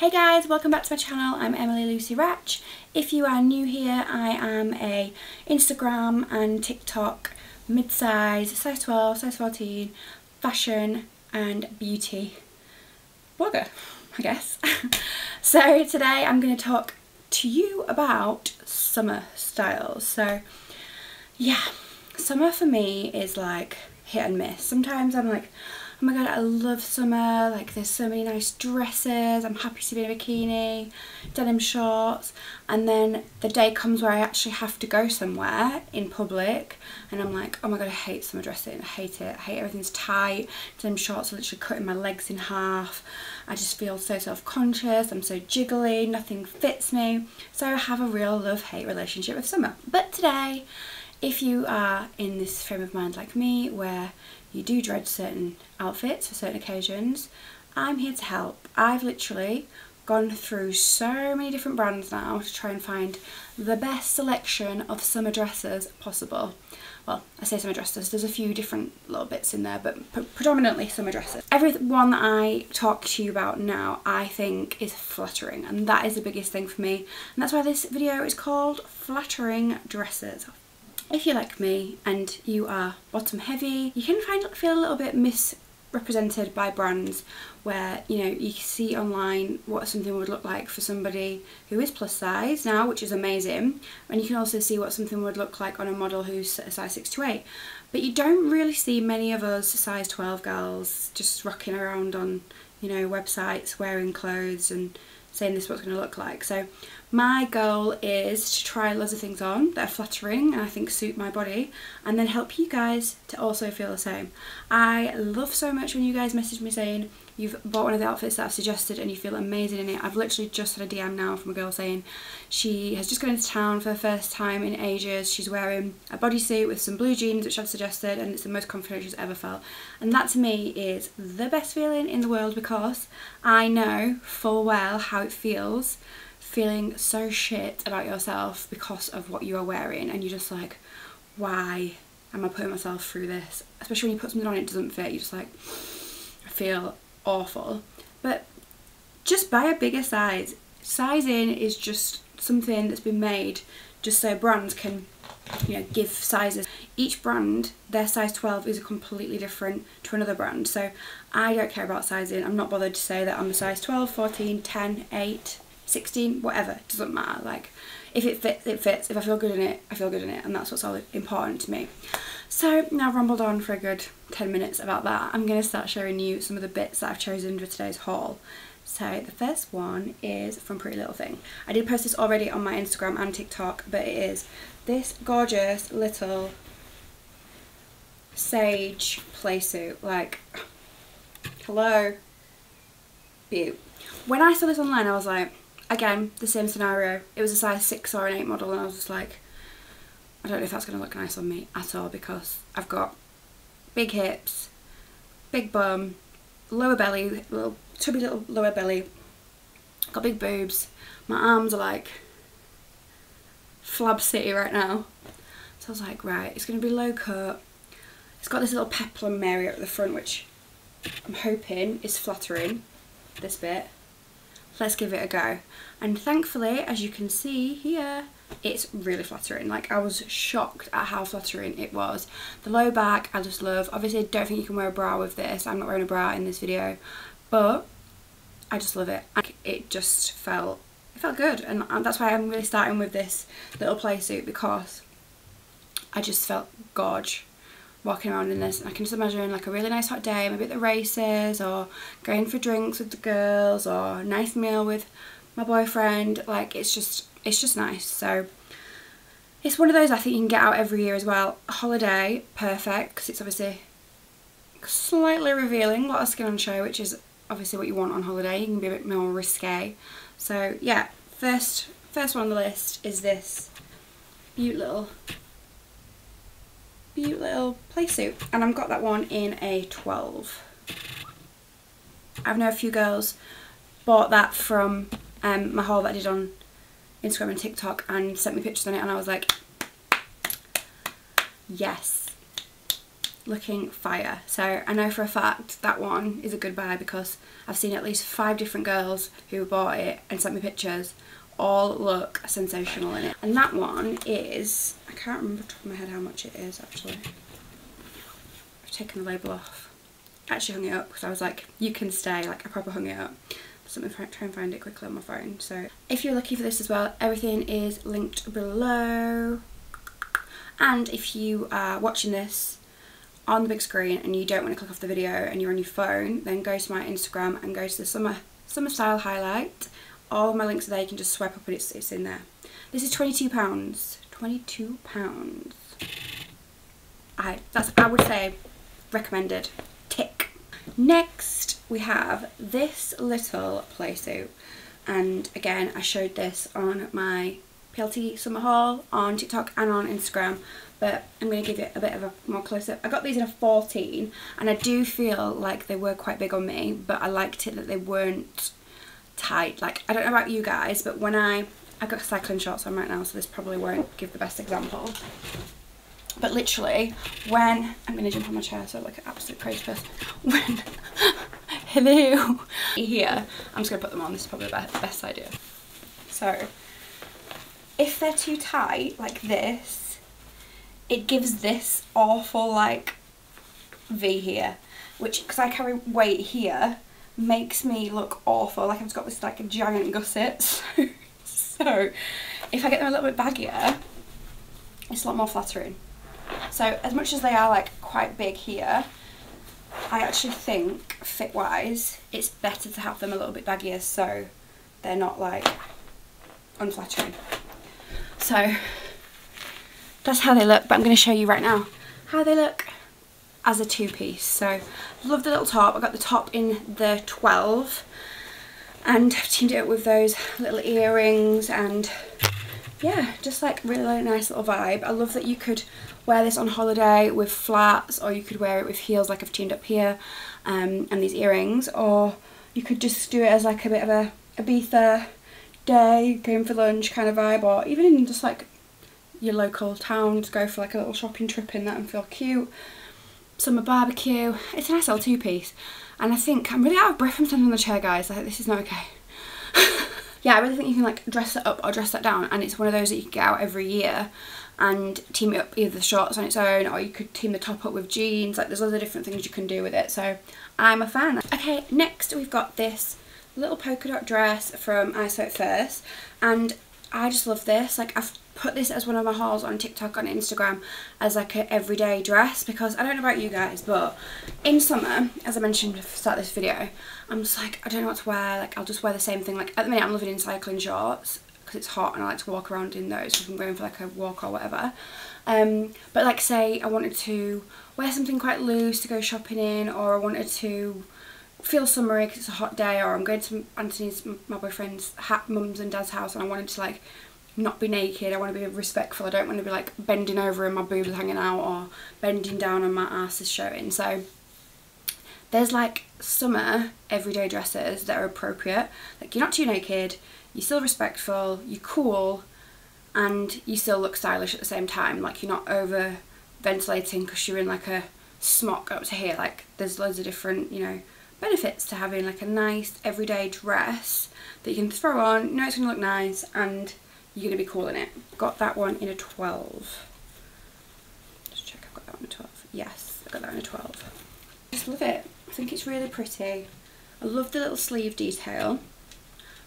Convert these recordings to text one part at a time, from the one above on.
Hey guys, welcome back to my channel. I'm Emily Lucy Rajch. If you are new here, I am a Instagram and TikTok mid-size, size 12, size 14, fashion and beauty blogger, I guess. So today I'm going to talk to you about summer styles. So yeah, summer for me is like hit and miss. Sometimes I'm like, oh my god, I love summer, like there's so many nice dresses, I'm happy to be in a bikini, denim shorts, and then the day comes where I actually have to go somewhere in public and I'm like, oh my god, I hate summer dressing, I hate it, I hate everything's tight, denim shorts are literally cutting my legs in half, I just feel so self-conscious, I'm so jiggly, nothing fits me, so I have a real love-hate relationship with summer. But today, if you are in this frame of mind like me, where you do dread certain outfits for certain occasions, I'm here to help. I've literally gone through so many different brands now to try and find the best selection of summer dresses possible. Well, I say summer dresses, there's a few different little bits in there, but predominantly summer dresses. Every one that I talk to you about now, I think is flattering, and that is the biggest thing for me. And that's why this video is called Flattering Dresses. If you're like me and you are bottom heavy, you can feel a little bit misrepresented by brands where, you know, you see online what something would look like for somebody who is plus size now, which is amazing, and you can also see what something would look like on a model who's a size 6 to 8, but you don't really see many of us size 12 girls just rocking around on, you know, websites wearing clothes and saying this is what's going to look like. So my goal is to try lots of things on that are flattering and I think suit my body, and then help you guys to also feel the same. I love so much when you guys message me saying you've bought one of the outfits that I've suggested and you feel amazing in it. I've literally just had a DM now from a girl saying she has just gone into town for the first time in ages. She's wearing a bodysuit with some blue jeans which I've suggested, and it's the most confident she's ever felt. And that to me is the best feeling in the world, because I know full well how it feels feeling so shit about yourself because of what you are wearing, and you're just like, why am I putting myself through this? Especially when you put something on and it doesn't fit, you're just like, I feel awful. But just buy a bigger size. Sizing is just something that's been made just so brands can, you know, give sizes. Each brand, their size 12 is completely different to another brand, so I don't care about sizing. I'm not bothered to say that I'm a size 12, 14, 10, 8, 16, whatever, it doesn't matter. Like, if it fits, it fits. If I feel good in it, I feel good in it, and that's what's all important to me. So now I've rambled on for a good 10 minutes about that. I'm going to start showing you some of the bits that I've chosen for today's haul. So the first one is from Pretty Little Thing. I did post this already on my Instagram and TikTok, but it is this gorgeous little sage play suit. Like, hello, beaut. When I saw this online, I was like, again, the same scenario. It was a size 6 or an 8 model, and I was just like, I don't know if that's going to look nice on me at all, because I've got big hips, big bum, lower belly, little tubby little lower belly, got big boobs, my arms are like flab city right now. So I was like, right, it's going to be low cut, it's got this little peplum area at the front which I'm hoping is flattering, this bit. Let's give it a go. And thankfully, as you can see here, it's really flattering. Like, I was shocked at how flattering it was. The low back, I just love. Obviously, I don't think you can wear a bra with this. I'm not wearing a bra in this video, but I just love it. Like, it just felt, it felt good, and that's why I'm really starting with this little play suit, because I just felt gorge walking around in this. And I can just imagine, like, a really nice hot day, maybe at the races, or going for drinks with the girls, or a nice meal with my boyfriend. Like, it's just nice. So it's one of those I think you can get out every year as well. Holiday, perfect, because it's obviously slightly revealing, a lot of skin on show, which is obviously what you want on holiday. You can be a bit more risque. So yeah, first one on the list is this cute little play suit, and I've got that one in a 12. I know a few girls bought that from my haul that I did on Instagram and TikTok and sent me pictures on it, and I was like, yes, looking fire. So I know for a fact that one is a good buy because I've seen at least 5 different girls who bought it and sent me pictures all look sensational in it. And that one is, I can't remember off the top of my head how much it is actually. I've taken the label off. I actually hung it up because I was like, you can stay, like I proper hung it up. Something, try and find it quickly on my phone. So if you're looking for this as well, everything is linked below. And if you are watching this on the big screen and you don't want to click off the video and you're on your phone, then go to my Instagram and go to the summer style highlight. All my links are there, you can just swipe up and it's in there. This is £22. £22. I would say recommended. Tick. Next we have this little play suit, and again I showed this on my PLT summer haul on TikTok and on Instagram, but I'm going to give it a bit of a more close up. I got these in a 14 and I do feel like they were quite big on me, but I liked it that they weren't tight. Like, I don't know about you guys, but when I've got cycling shorts on right now, so this probably won't give the best example, but literally when I'm going to jump on my chair so I look like an absolute crazy person when hello here, I'm just going to put them on. This is probably the best idea. So if they're too tight like this, it gives this awful like V here, which, because I carry weight here, makes me look awful. Like I've just got this like a giant gusset. So if I get them a little bit baggier, it's a lot more flattering. So as much as they are like quite big here, I actually think fit wise it's better to have them a little bit baggier so they're not like unflattering. So that's how they look, but I'm going to show you right now how they look as a two-piece. So love the little top. I got the top in the 12 and I've teamed it up with those little earrings, and yeah, just like really nice little vibe. I love that you could wear this on holiday with flats, or you could wear it with heels like I've teamed up here, and these earrings, or you could just do it as like a bit of a Ibiza day, going for lunch kind of vibe, or even in just like your local town, just go for like a little shopping trip in that and feel cute. Summer barbecue. It's a nice little two-piece, and I think I'm really out of breath from standing on the chair, guys. Like, this is not okay. Yeah, I really think you can like dress it up or dress that down, and it's one of those that you can get out every year and team it up, either the shorts on its own, or you could team the top up with jeans. Like, there's lots of different things you can do with it, so I'm a fan. Okay, next we've got this little polka dot dress from I Saw It First, and I just love this. Like, I've put this as one of my hauls on TikTok, on Instagram, as like an everyday dress, because I don't know about you guys, but in summer, as I mentioned at the start of this video, I'm just like, I don't know what to wear. Like, I'll just wear the same thing. Like, at the minute I'm living in cycling shorts because it's hot and I like to walk around in those if I'm going for like a walk or whatever, but like, say I wanted to wear something quite loose to go shopping in, or I wanted to feel summery because it's a hot day, or I'm going to Anthony's, my boyfriend's mum's and dad's house, and I wanted to like not be naked. I want to be respectful. I don't want to be like bending over and my boobs hanging out, or bending down and my ass is showing. So there's like summer everyday dresses that are appropriate. Like, you're not too naked, you're still respectful, you're cool, and you still look stylish at the same time. Like, you're not over ventilating because you're in like a smock up to here. Like, there's loads of different, you know, benefits to having like a nice everyday dress that you can throw on, you know it's gonna look nice, and you're gonna be cool in it. Got that one in a 12. Just check I've got that one in a 12. Yes, I got that in a 12. Just love it. I think it's really pretty. I love the little sleeve detail,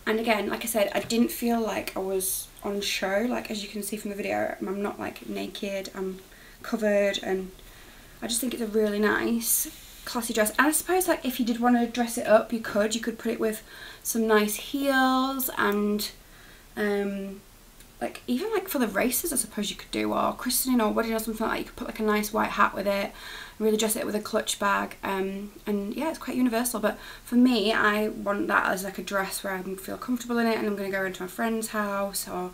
and again, like I said, I didn't feel like I was on show. Like, as you can see from the video, I'm not like naked, I'm covered, and I just think it's a really nice classy dress. And I suppose like if you did want to dress it up, you could put it with some nice heels, and like even like for the races I suppose you could do, or christening or wedding or something like that, you could put like a nice white hat with it, really dress it with a clutch bag, and yeah, it's quite universal. But for me, I want that as like a dress where I can feel comfortable in it, and I'm going to go into my friend's house or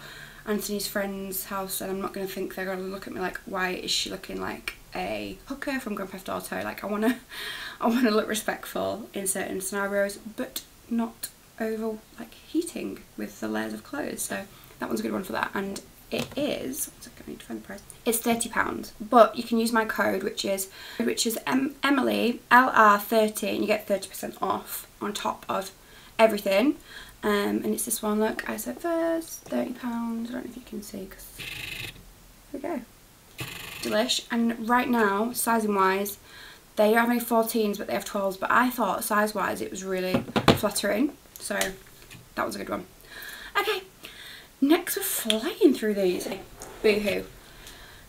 Anthony's friend's house, and I'm not going to think they're going to look at me like, why is she looking like a hooker from Grand Theft Auto? Like, I want to look respectful in certain scenarios, but not over like heating with the layers of clothes. So that one's a good one for that, and it is, I need to find the price. It's £30, but you can use my code, which is Emily LR30, and you get 30% off on top of everything. And it's this one. Look, I said first, £30. I don't know if you can see, because there we go. Delish. And right now, sizing wise, they don't have any 14s, but they have 12s. But I thought size wise, it was really flattering. So that was a good one. Okay, next we're flying through these. Boohoo.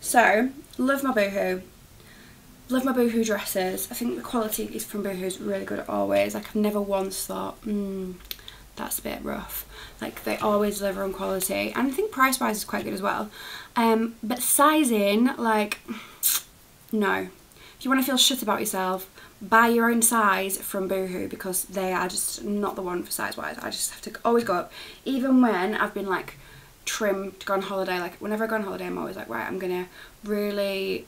So, love my Boohoo. Love my Boohoo dresses. I think the quality is from Boohoo is really good always. Like, I've never once thought, that's a bit rough. Like, they always deliver on quality. And I think price-wise is quite good as well. But sizing, like, no. If you want to feel shit about yourself, buy your own size from Boohoo, because they are just not the one for size-wise. I just have to always go up. Even when I've been, like, trimmed to go on holiday, like whenever I go on holiday I'm always like, right, I'm gonna really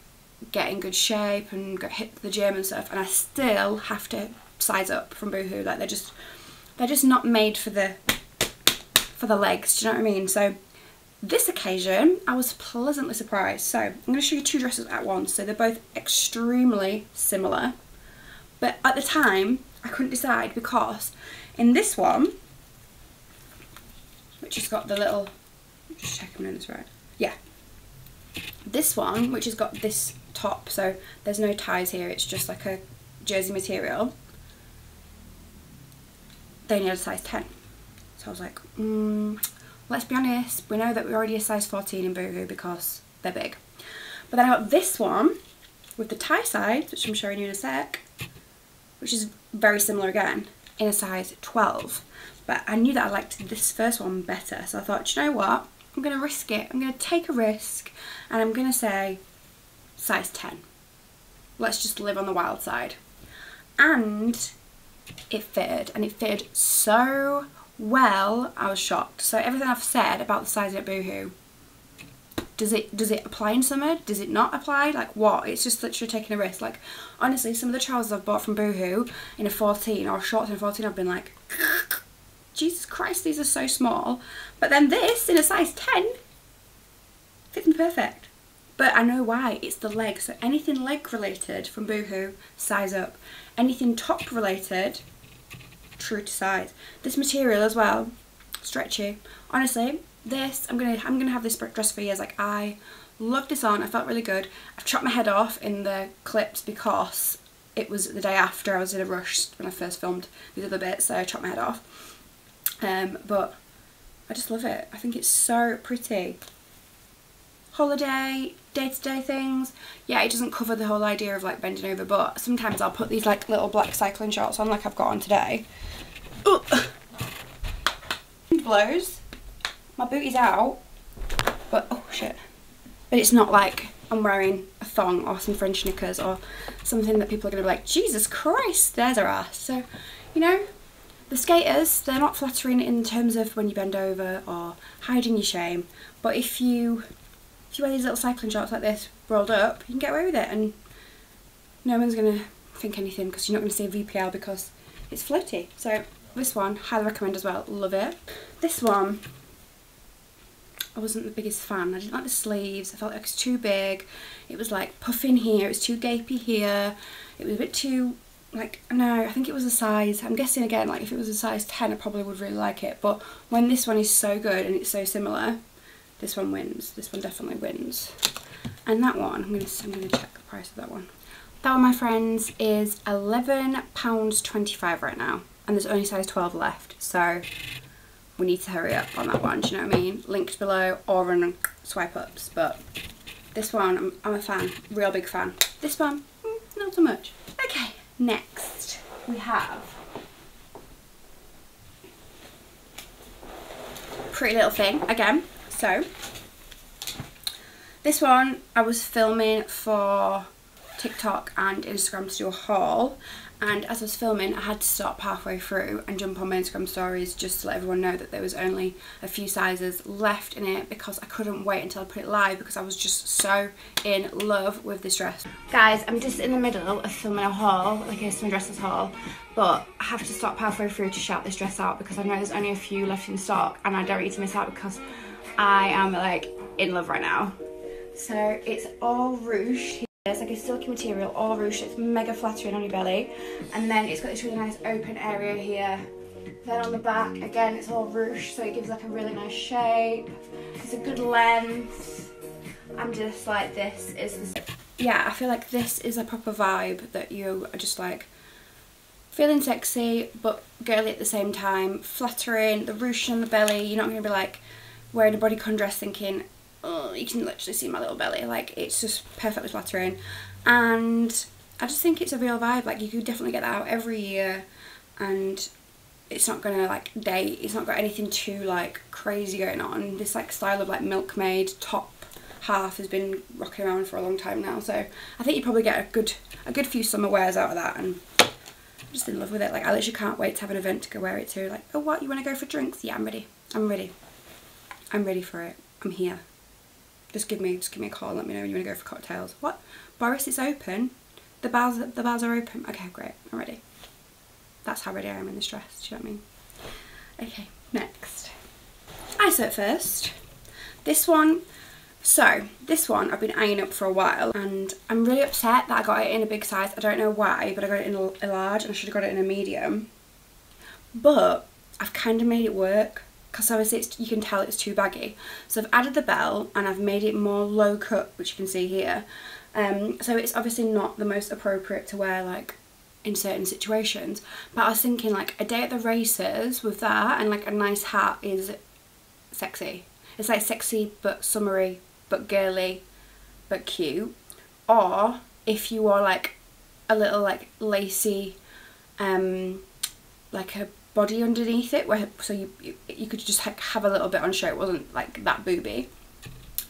get in good shape and go hit the gym and stuff, and I still have to size up from Boohoo. Like, they're just not made for the legs, do you know what I mean? So this occasion I was pleasantly surprised. So I'm gonna show you two dresses at once. So they're both extremely similar, but at the time I couldn't decide, because in this one, which has got the little, just check if my name's right. Yeah. This one, which has got this top, so there's no ties here, it's just like a jersey material. They only had a size 10. So I was like, let's be honest, we know that we're already a size 14 in Boohoo because they're big. But then I got this one with the tie sides, which I'm showing you in a sec, which is very similar again, in a size 12. But I knew that I liked this first one better, so I thought, do you know what? I'm going to risk it. I'm going to take a risk, and I'm going to say size 10. Let's just live on the wild side. And it fitted, so well, I was shocked. So everything I've said about the sizing at Boohoo, does it apply in summer? Does it not apply? Like, what? It's just literally taking a risk. Like, honestly, some of the trousers I've bought from Boohoo in a 14, or shorts in a 14, I've been like, Jesus Christ, these are so small. But then this, in a size 10, fits me perfect. But I know why, it's the leg. So anything leg related from Boohoo, size up. Anything top related, true to size. This material as well, stretchy. Honestly, this, I'm gonna have this dress for years. Like, I loved this on, I felt really good. I've chopped my head off in the clips because it was the day after. I was in a rush when I first filmed these other bits, so I chopped my head off. But I just love it. I think it's so pretty. Holiday, day-to-day things. Yeah, it doesn't cover the whole idea of like bending over, but sometimes I'll put these like little black cycling shorts on, like I've got on today. Ooh. Wind blows. My booty's out. But, oh shit. But it's not like I'm wearing a thong or some French knickers or something that people are going to be like, Jesus Christ, there's her ass. So, you know, the skaters, they're not flattering in terms of when you bend over or hiding your shame, but if you wear these little cycling shorts like this, rolled up, you can get away with it, and no one's going to think anything, because you're not going to see a VPL because it's floaty. So this one, highly recommend as well, love it. This one, I wasn't the biggest fan. I didn't like the sleeves, I felt like it was too big, it was like puffing here, it was too gapey here, it was a bit too... Like, no, I think it was a size, I'm guessing again, like if it was a size 10, I probably would really like it. But when this one is so good and it's so similar, this one wins. This one definitely wins. And that one, I'm gonna check the price of that one. That one, my friends, is £11.25 right now. And there's only size 12 left. So we need to hurry up on that one, do you know what I mean? Linked below or on swipe ups. But this one, I'm a fan, real big fan. This one, not so much. Okay. Next, we have Pretty Little Thing again. So this one I was filming for TikTok and Instagram to do a haul, and as I was filming I had to stop halfway through and jump on my Instagram stories just to let everyone know that there was only a few sizes left in it, because I couldn't wait until I put it live, because I was just so in love with this dress. Guys, I'm just in the middle of filming a haul, like a summer dresses haul, but I have to stop halfway through to shout this dress out because I know there's only a few left in stock and I don't need to miss out because I am like in love right now. So it's all ruched. It's like a silky material, all ruched. It's mega flattering on your belly. And then it's got this really nice open area here. Then on the back, again, it's all ruched, so it gives like a really nice shape. It's a good length. I'm just like, this is the... Yeah, I feel like this is a proper vibe that you are just like feeling sexy but girly at the same time, flattering, the ruching on the belly. You're not going to be like wearing a bodycon dress thinking, oh, you can literally see my little belly. Like, it's just perfectly flattering. And I just think it's a real vibe. Like, you could definitely get that out every year, and it's not gonna like date. It's not got anything too like crazy going on. This like style of like milkmaid top half has been rocking around for a long time now, so I think you probably get a good few summer wears out of that, and I'm just in love with it. Like, I literally can't wait to have an event to go wear it to. Like, oh, what, you want to go for drinks? Yeah, I'm ready for it. I'm here. Just give me a call and let me know when you want to go for cocktails. What, Boris, it's open, the bars are open. Okay, great, I'm ready. That's how ready I am in this dress, do you know what I mean? Okay, next. Eyesore first. This one I've been eyeing up for a while, and I'm really upset that I got it in a big size. I don't know why, but I got it in a large, and I should have got it in a medium. But I've kind of made it work, because obviously you can tell it's too baggy. So I've added the bell, and I've made it more low cut, which you can see here. So it's obviously not the most appropriate to wear, like, in certain situations, but I was thinking like a day at the races with that and like a nice hat is sexy. It's like sexy but summery but girly but cute. Or if you are like a little like lacy like a body underneath it, where so you could just like have a little bit on show, it wasn't like that booby,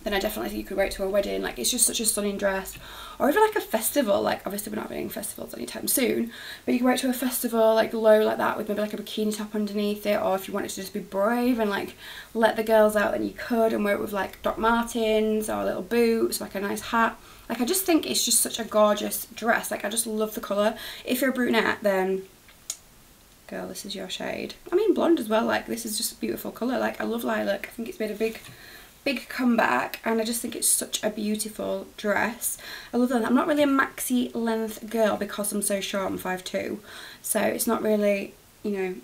then I definitely think you could wear it to a wedding. Like, it's just such a stunning dress. Or even like a festival. Like, obviously we're not having festivals anytime soon, but you can wear it to a festival, like low like that, with maybe like a bikini top underneath it. Or if you wanted to just be brave and like let the girls out, then you could, and wear it with like Doc Martens or little boots, like a nice hat. Like, I just think it's just such a gorgeous dress. Like, I just love the colour. If you're a brunette, then girl, this is your shade. I mean, blonde as well. Like, this is just a beautiful colour. Like, I love lilac. I think it's made a big comeback, and I just think it's such a beautiful dress. I love that. I'm not really a maxi length girl because I'm so short, I'm 5'2", so it's not really, you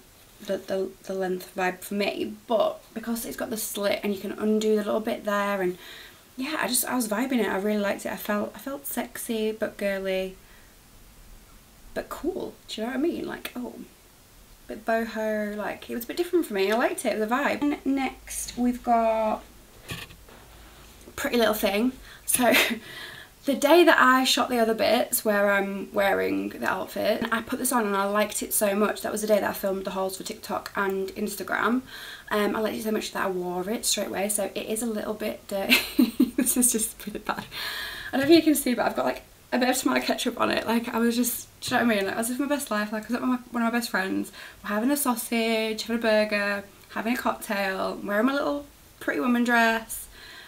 know, the length vibe for me, but because it's got the slit and you can undo the little bit there, and yeah, I was vibing it. I really liked it. I felt sexy but girly but cool, do you know what I mean? Like, oh, a bit boho, like, it was a bit different for me. I liked it, the vibe. And next we've got Pretty Little Thing. So the day that I shot the other bits where I'm wearing the outfit, I put this on and I liked it so much. That was the day that I filmed the hauls for TikTok and Instagram. I liked it so much that I wore it straight away. So it is a little bit dirty. This is just really bad. I don't know if you can see, but I've got like a bit of tomato ketchup on it. Like, I was just, do you know what I mean? Like, I was living my best life. Like, I was at one of my best friends. We're having a sausage, having a burger, having a cocktail, wearing my little Pretty Woman dress.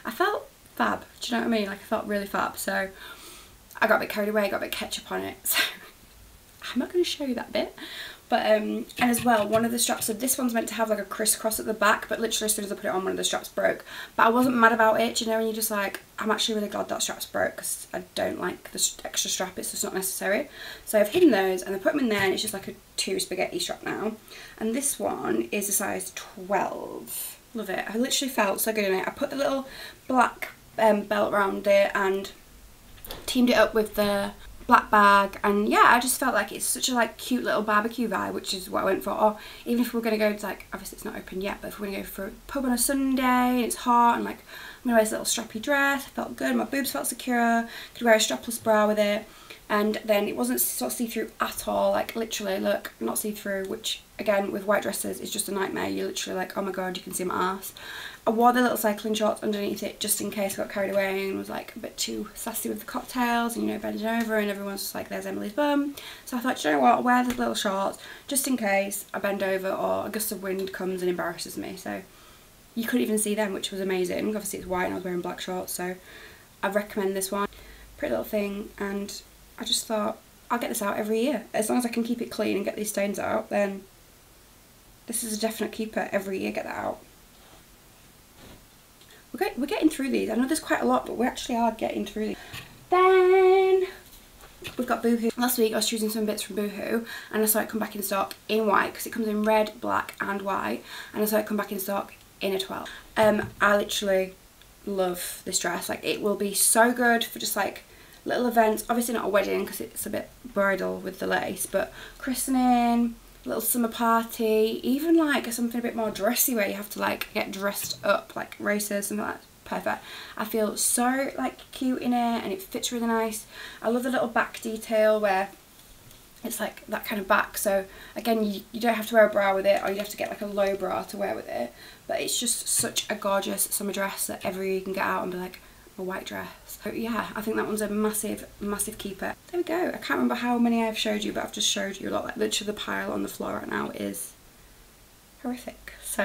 I felt fab, do you know what I mean? Like, I felt really fab. So I got a bit carried away, got a bit of ketchup on it, so I'm not going to show you that bit. But and as well, one of the straps of this one's meant to have like a crisscross at the back, but literally as soon as I put it on, one of the straps broke. But I wasn't mad about it, do you know, and you're just like, I'm actually really glad that strap's broke, because I don't like the extra strap, it's just not necessary. So I've hidden those and I put them in there, and it's just like a 2 spaghetti strap now. And this one is a size 12. Love it. I literally felt so good in it. I put the little black belt around it and teamed it up with the black bag, and yeah, I just felt like it's such a like cute little barbecue vibe, which is what I went for. Or even if we're going to go to, like, obviously it's not open yet, but if we're going to go for a pub on a Sunday and it's hot, and like I'm going to wear this little strappy dress, I felt good, my boobs felt secure, could wear a strapless bra with it. And then it wasn't sort of see-through at all, like literally, look, not see-through, which again with white dresses is just a nightmare. You're literally like, oh my god, you can see my ass. I wore the little cycling shorts underneath it just in case I got carried away and was like a bit too sassy with the cocktails, and you know, bending over and everyone's just like, there's Emily's bum. So I thought, you know what, I'll wear the little shorts just in case I bend over or a gust of wind comes and embarrasses me. So you couldn't even see them, which was amazing. Obviously it's white and I was wearing black shorts, so I recommend this one, Pretty Little Thing. And I just thought, I'll get this out every year. As long as I can keep it clean and get these stains out, then this is a definite keeper every year, get that out. We're getting through these. I know there's quite a lot, but we actually are getting through these. Then we've got Boohoo. Last week I was choosing some bits from Boohoo and I saw it come back in stock in white, because it comes in red, black and white, and I saw it come back in stock in a 12. I literally love this dress. Like, it will be so good for just like little events, obviously not a wedding because it's a bit bridal with the lace, but christening, little summer party, even like something a bit more dressy where you have to like get dressed up, like races, something like that. Perfect. I feel so like cute in it and it fits really nice. I love the little back detail where it's like that kind of back, so again you don't have to wear a bra with it, or you have to get like a low bra to wear with it, but it's just such a gorgeous summer dress that every year you can get out and be like, a white dress. So yeah, I think that one's a massive keeper. There we go. I can't remember how many I've showed you, but I've just showed you a lot. Like literally the pile on the floor right now is horrific. So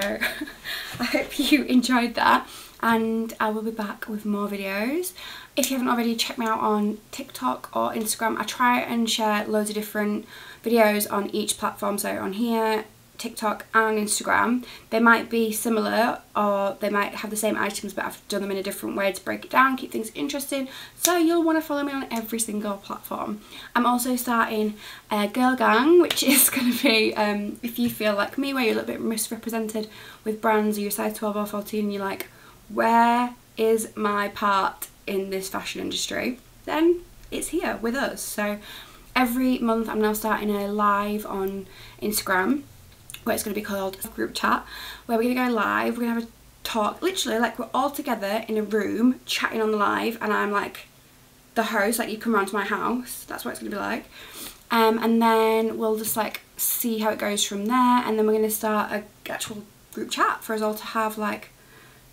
I hope you enjoyed that, and I will be back with more videos. If you haven't already, check me out on TikTok or Instagram. I try and share loads of different videos on each platform, so on here, TikTok and Instagram. They might be similar or they might have the same items, but I've done them in a different way to break it down, keep things interesting, so you'll want to follow me on every single platform. I'm also starting a girl gang, which is going to be if you feel like me, where you're a little bit misrepresented with brands, or you're size 12 or 14 and you're like, where is my part in this fashion industry, then it's here with us. So every month I'm now starting a live on Instagram, where it's going to be called group chat, where we're going to go live, we're going to have a talk, literally like we're all together in a room chatting on the live, and I'm like the host, like you come round to my house, that's what it's going to be like. And then we'll just like see how it goes from there, and then we're going to start an actual group chat for us all to have, like,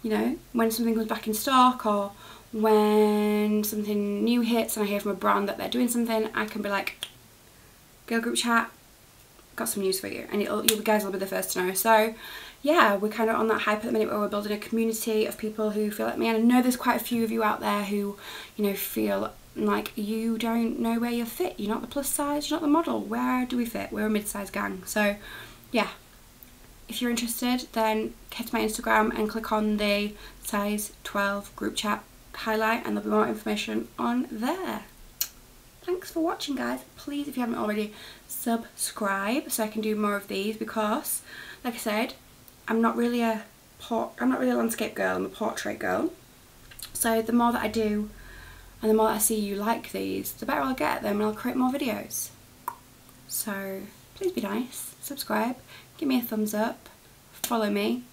you know, when something comes back in stock or when something new hits and I hear from a brand that they're doing something, I can be like, girl group chat, got some news for you, and you guys will be the first to know. So yeah, we're kind of on that hype at the minute where we're building a community of people who feel like me, and I know there's quite a few of you out there who, you know, feel like you don't know where you fit, you're not the plus size, you're not the model, where do we fit? We're a mid-sized gang. So yeah, if you're interested, then head to my Instagram and click on the size 12 group chat highlight, and there'll be more information on there. Thanks for watching, guys. Please, if you haven't already, subscribe so I can do more of these, because like I said, I'm not really a landscape girl, I'm a portrait girl. So the more that I do and the more that I see you like these, the better I'll get at them and I'll create more videos. So please be nice, subscribe, give me a thumbs up, follow me,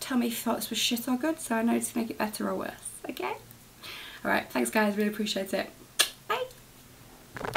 tell me if you thought this was shit or good so I know to make it better or worse. Okay? Alright, thanks guys, really appreciate it.